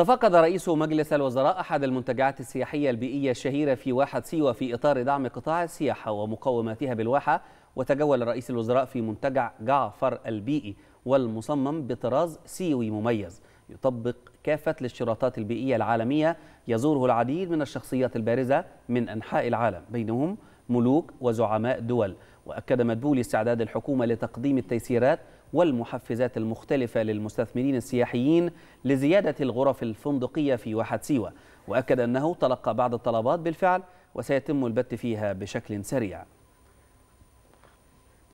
تفقد رئيس مجلس الوزراء أحد المنتجعات السياحية البيئية الشهيرة في واحة سيوة في إطار دعم قطاع السياحة ومقوماتها بالواحة. وتجول رئيس الوزراء في منتجع جعفر البيئي والمصمم بطراز سيوي مميز يطبق كافة الاشتراطات البيئية العالمية. يزوره العديد من الشخصيات البارزة من أنحاء العالم بينهم ملوك وزعماء دول. وأكد مدبولي استعداد الحكومة لتقديم التيسيرات والمحفزات المختلفة للمستثمرين السياحيين لزيادة الغرف الفندقية في واحة سيوة، وأكد أنه تلقى بعض الطلبات بالفعل وسيتم البت فيها بشكل سريع.